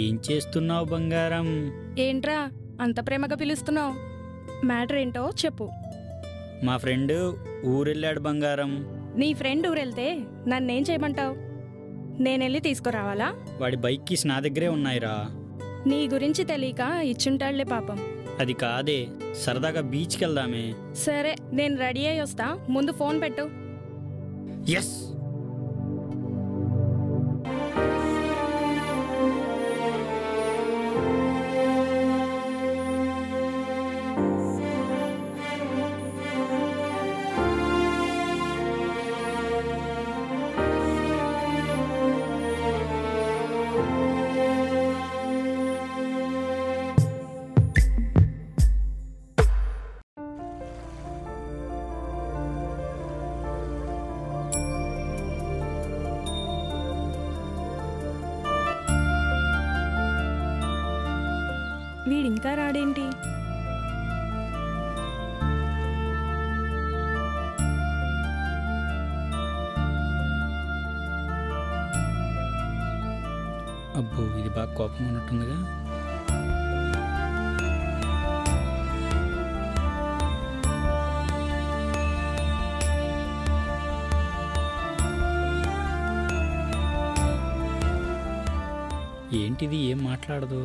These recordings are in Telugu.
ఏం చేస్తున్నావు బంగారం? ఏంట్రా అంత ప్రేమగా పిలుస్తున్నావు? మ్యాటర్ ఏంటో చెప్పు. మా ఫ్రెండ్ ఊరెళ్ళాడు బంగారం. నీ ఫ్రెండ్ ఊరెళ్తే నన్నేం చేయమంటావు? నేనెళ్ళి తీసుకురావాలా? వాడి బైక్ కీస్ నా దగ్గరే ఉన్నాయిరా. నీ గురించి తెలియక ఇచ్చుంటాళ్లే పాపం. అది కాదే, సరదాగా బీచ్కి వెళ్దామే. సరే నేను రెడీ అయ్యి వస్తా, ముందు ఫోన్ పెట్టు. ఎస్. వీడింకా రాడేంటి? అబ్బో, ఇది బాగా కోపం ఉన్నట్టుందిగా. ఏంటిది, ఏం మాట్లాడదు,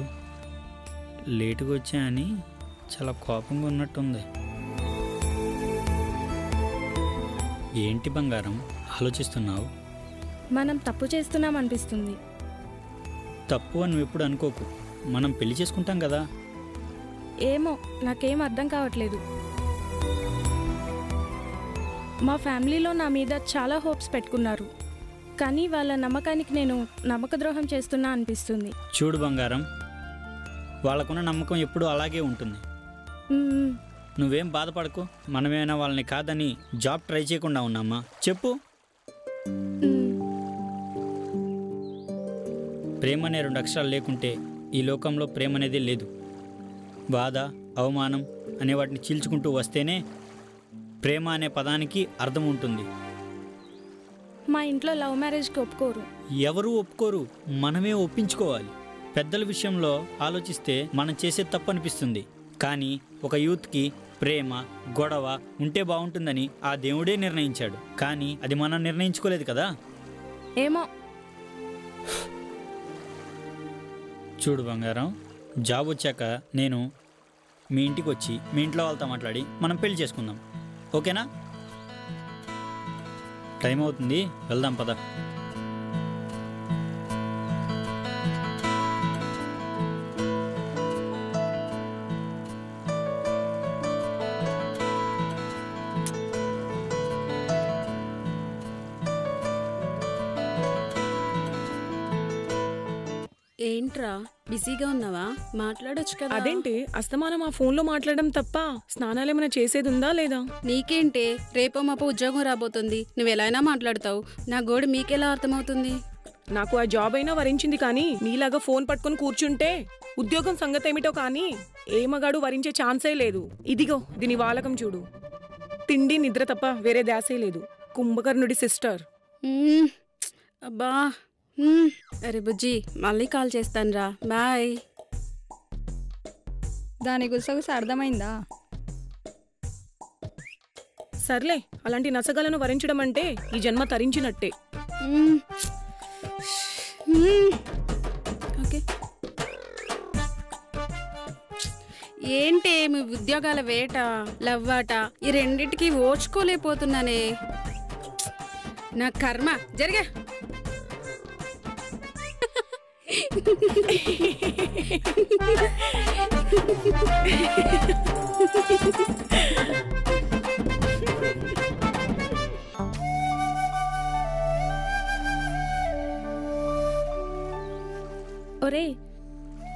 లేటుగా వచ్చా అని చాలా కోపంగా ఉన్నట్టుంది. ఏంటి బంగారం ఆలోచిస్తున్నావు? మనం తప్పు చేస్తున్నాం అనిపిస్తుంది. తప్పు అని నువ్వు ఎప్పుడు అనుకోకు. మనం పెళ్లి చేసుకుంటాం కదా. ఏమో నాకేం అర్థం కావట్లేదు. మా ఫ్యామిలీలో నా మీద చాలా హోప్స్ పెట్టుకున్నారు, కానీ వాళ్ళ నమ్మకానికి నేను నమ్మక ద్రోహం చేస్తున్నా అనిపిస్తుంది. చూడు బంగారం, వాళ్ళకున్న నమ్మకం ఎప్పుడూ అలాగే ఉంటుంది. నువ్వేం బాధపడకు. మనమేమైనా వాళ్ళని కాదని జాబ్ ట్రై చేయకుండా ఉన్నామా చెప్పు? ప్రేమ అనే 2 అక్షరాలు లేకుంటే ఈ లోకంలో ప్రేమ అనేది లేదు. బాధ, అవమానం అనే వాటిని చీల్చుకుంటూ వస్తేనే ప్రేమ అనే పదానికి అర్థం ఉంటుంది. మా ఇంట్లో లవ్ మ్యారేజ్కి ఒప్పుకోరు. ఎవరు ఒప్పుకోరు, మనమే ఒప్పించుకోవాలి. పెద్దల విషయంలో ఆలోచిస్తే మనం చేసే తప్పు అనిపిస్తుంది, కానీ ఒక యూత్కి ప్రేమ, గొడవ ఉంటే బాగుంటుందని ఆ దేవుడే నిర్ణయించాడు. కానీ అది మనం నిర్ణయించుకోలేదు కదా. ఏమో చూడు బంగారం, జాబ్ వచ్చాక నేను మీ ఇంటికి వచ్చి మీ ఇంట్లో వాళ్ళతో మాట్లాడి మనం పెళ్లి చేసుకుందాం, ఓకేనా? టైం అవుతుంది, వెళ్దాం పద. ఏంట్రా బిజీగా ఉన్నావా? మాట్లాడొచ్చు కదా. అదేంటి అస్తమానం ఆ ఫోన్లో మాట్లాడడం తప్ప స్నానాలేమైనా చేసేది ఉందా లేదా? నీకేంటే రేపో మాపో ఉద్యోగం రాబోతుంది, నువ్వు ఎలా అయినా మాట్లాడతావు. నా గోడు మీకెలా అర్థమవుతుంది? నాకు ఆ జాబ్ అయినా వరించింది, కానీ నీలాగా ఫోన్ పట్టుకుని కూర్చుంటే ఉద్యోగం సంగతి ఏమిటో కానీ ఏ మగాడు వరించే ఛాన్సే లేదు. ఇదిగో దీని వాలకం చూడు, తిండి నిద్ర తప్ప వేరే దాసే లేదు. కుంభకర్ణుడి సిస్టర్. అబ్బా, అరే బుజ్జి, మళ్ళీ కాల్ చేస్తాను రా, బాయ్. దాని గుసగుస అర్థమైందా? సర్లే, అలాంటి నసగలను వరించడం అంటే ఈ జన్మ తరించినట్టే. ఓకే, ఏంటే మీ ఉద్యోగాల వేట, లవ్వాట, ఈ రెండింటికి ఓర్చుకోలేకపోతున్నానే. నా కర్మ, జరిగే. ఒరే,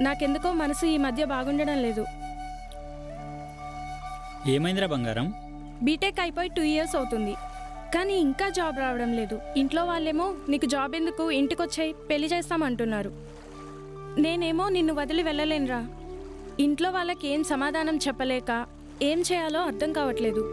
నాకెందుకో మనసు ఈ మధ్య బాగుండడం లేదు. ఏమైందిరా బంగారం? బీటెక్ అయిపోయి 2 years అవుతుంది, కానీ ఇంకా జాబ్ రావడం లేదు. ఇంట్లో వాళ్ళేమో నీకు జాబ్ ఎందుకు, ఇంటికి వచ్చాయి, పెళ్లి చేస్తామంటున్నారు. నేనేమో నిన్ను వదిలి వెళ్ళలేనురా. ఇంట్లో వాళ్ళకి ఏం సమాధానం చెప్పలేక ఏం చేయాలో అర్థం కావట్లేదు.